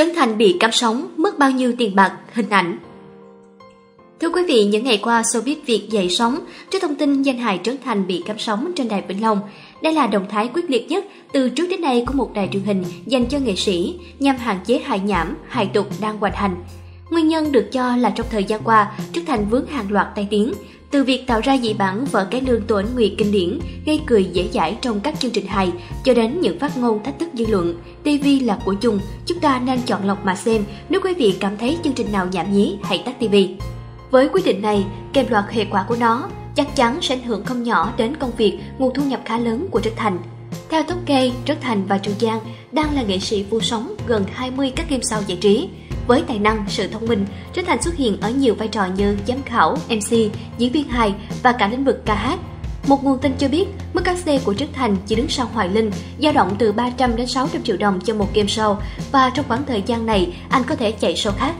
Trấn Thành bị cắm sóng, mất bao nhiêu tiền bạc, hình ảnh. Thưa quý vị, những ngày qua showbiz Việt dậy sóng trước thông tin danh hài Trấn Thành bị cắm sóng trên Đài Vĩnh Long. Đây là động thái quyết liệt nhất từ trước đến nay của một đài truyền hình dành cho nghệ sĩ nhằm hạn chế hại nhảm, hại tục đang hoành hành. Nguyên nhân được cho là trong thời gian qua, Trấn Thành vướng hàng loạt tai tiếng, từ việc tạo ra dị bản vở cái lương Tô Ánh Nguyệt kinh điển, gây cười dễ dãi trong các chương trình hài, cho đến những phát ngôn thách thức dư luận. TV là của chung, chúng ta nên chọn lọc mà xem, nếu quý vị cảm thấy chương trình nào nhảm nhí, hãy tắt TV. Với quyết định này, kèm loạt hệ quả của nó, chắc chắn sẽ ảnh hưởng không nhỏ đến công việc, nguồn thu nhập khá lớn của Trấn Thành. Theo thống kê, Trấn Thành và Trường Giang đang là nghệ sĩ vu sóng gần 20 các game show giải trí. Với tài năng, sự thông minh, Trấn Thành xuất hiện ở nhiều vai trò như giám khảo, MC, diễn viên hài và cả lĩnh vực ca hát. Một nguồn tin cho biết, mức cát xê của Trấn Thành chỉ đứng sau Hoài Linh, dao động từ 300 đến 600 triệu đồng cho một game show, và trong khoảng thời gian này, anh có thể chạy show khác.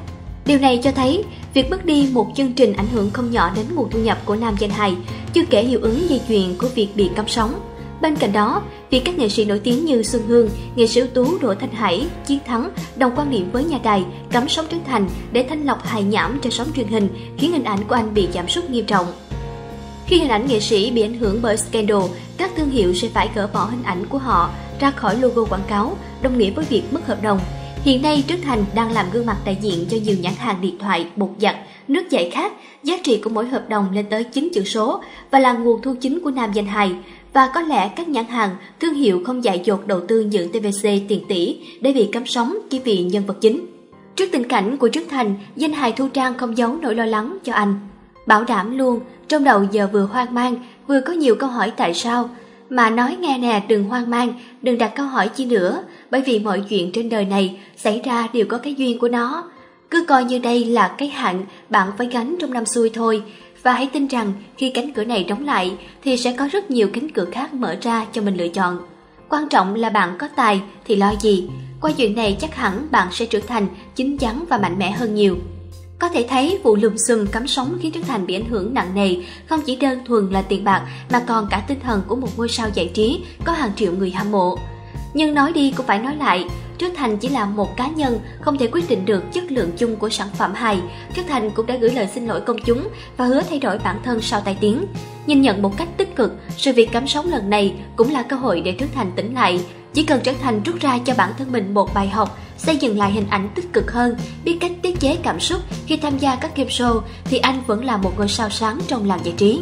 Điều này cho thấy, việc mất đi một chương trình ảnh hưởng không nhỏ đến nguồn thu nhập của nam danh hài, chưa kể hiệu ứng dây chuyền của việc bị cấm sóng. Bên cạnh đó, việc các nghệ sĩ nổi tiếng như Xuân Hương, nghệ sĩ ưu tú Đỗ Thanh Hải, Chiến Thắng đồng quan điểm với nhà đài cấm sóng Trấn Thành để thanh lọc hài nhảm trên sóng truyền hình, khiến hình ảnh của anh bị giảm sút nghiêm trọng. Khi hình ảnh nghệ sĩ bị ảnh hưởng bởi scandal, các thương hiệu sẽ phải gỡ bỏ hình ảnh của họ ra khỏi logo quảng cáo, đồng nghĩa với việc mất hợp đồng. Hiện nay, Trấn Thành đang làm gương mặt đại diện cho nhiều nhãn hàng điện thoại, bột giặt, nước giải khát, giá trị của mỗi hợp đồng lên tới 9 chữ số và là nguồn thu chính của nam danh hài. Và có lẽ các nhãn hàng, thương hiệu không dại dột đầu tư những TVC tiền tỷ để bị cắm sóng chỉ vì nhân vật chính. Trước tình cảnh của Trấn Thành, danh hài Thu Trang không giấu nỗi lo lắng cho anh. Bảo đảm luôn, trong đầu giờ vừa hoang mang, vừa có nhiều câu hỏi tại sao. Mà nói nghe nè, đừng hoang mang, đừng đặt câu hỏi chi nữa, bởi vì mọi chuyện trên đời này xảy ra đều có cái duyên của nó. Cứ coi như đây là cái hạn bạn phải gánh trong năm xuôi thôi, và hãy tin rằng khi cánh cửa này đóng lại thì sẽ có rất nhiều cánh cửa khác mở ra cho mình lựa chọn. Quan trọng là bạn có tài thì lo gì, qua chuyện này chắc hẳn bạn sẽ trở thành chín chắn và mạnh mẽ hơn nhiều. Có thể thấy vụ lùm xùm cắm sóng khiến Trấn Thành bị ảnh hưởng nặng nề, không chỉ đơn thuần là tiền bạc mà còn cả tinh thần của một ngôi sao giải trí có hàng triệu người hâm mộ. Nhưng nói đi cũng phải nói lại, Trấn Thành chỉ là một cá nhân, không thể quyết định được chất lượng chung của sản phẩm hài. Trấn Thành cũng đã gửi lời xin lỗi công chúng và hứa thay đổi bản thân sau tai tiếng. Nhìn nhận một cách tích cực, sự việc cắm sóng lần này cũng là cơ hội để Trấn Thành tỉnh lại. Chỉ cần Trấn Thành rút ra cho bản thân mình một bài học, xây dựng lại hình ảnh tích cực hơn, biết cách tiết chế cảm xúc khi tham gia các game show thì anh vẫn là một ngôi sao sáng trong làng giải trí.